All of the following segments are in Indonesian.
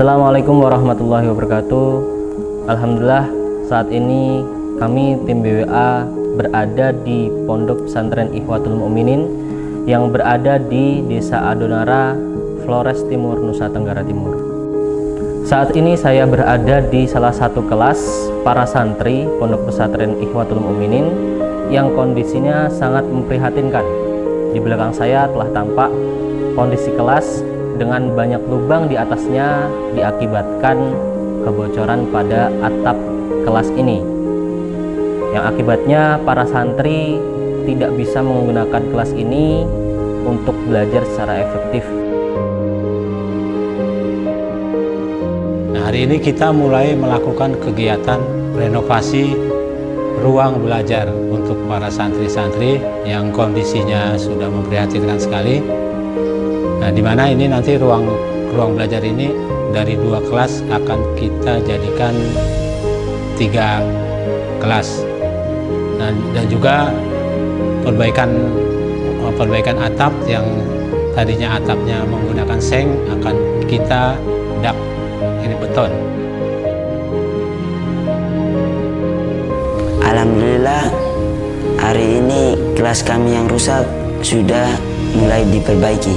Assalamualaikum warahmatullahi wabarakatuh. Alhamdulillah, saat ini kami tim BWA berada di Pondok Pesantren Ikhwatul Mu'minin yang berada di Desa Adonara, Flores Timur, Nusa Tenggara Timur. Saat ini saya berada di salah satu kelas para santri Pondok Pesantren Ikhwatul Mu'minin yang kondisinya sangat memprihatinkan. Di belakang saya telah tampak kondisi kelas dengan banyak lubang di atasnya diakibatkan kebocoran pada atap kelas ini, yang akibatnya para santri tidak bisa menggunakan kelas ini untuk belajar secara efektif. Nah, hari ini kita mulai melakukan kegiatan renovasi ruang belajar untuk para santri-santri yang kondisinya sudah memprihatinkan sekali. Nah, di mana ini nanti ruang belajar ini dari 2 kelas akan kita jadikan 3 kelas. Nah, dan juga perbaikan atap yang tadinya atapnya menggunakan seng akan kita dak, ini beton. Alhamdulillah, hari ini kelas kami yang rusak sudah mulai diperbaiki.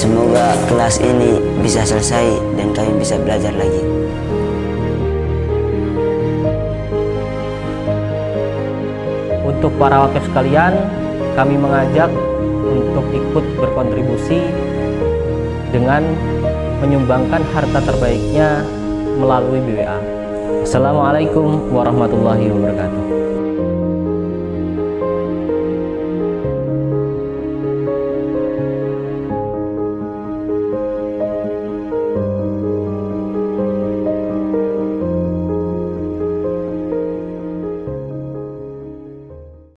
Semoga kelas ini bisa selesai dan kami bisa belajar lagi. Untuk para wakil sekalian, kami mengajak untuk ikut berkontribusi dengan menyumbangkan harta terbaiknya melalui BWA. Assalamualaikum warahmatullahi wabarakatuh.